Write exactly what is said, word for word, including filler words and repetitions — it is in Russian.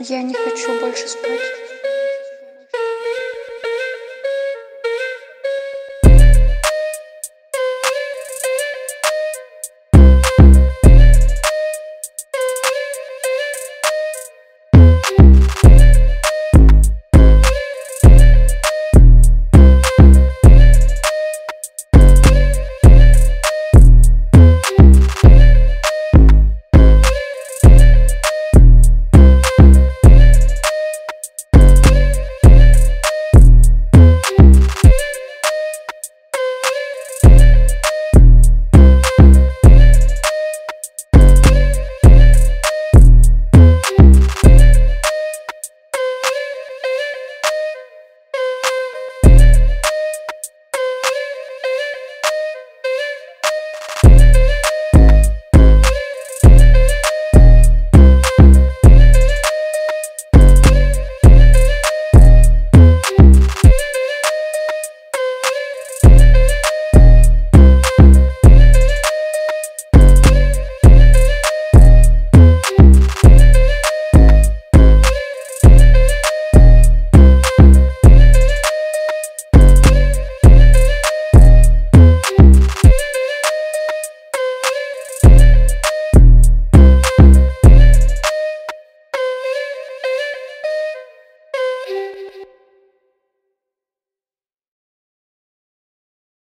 Я не хочу больше спать.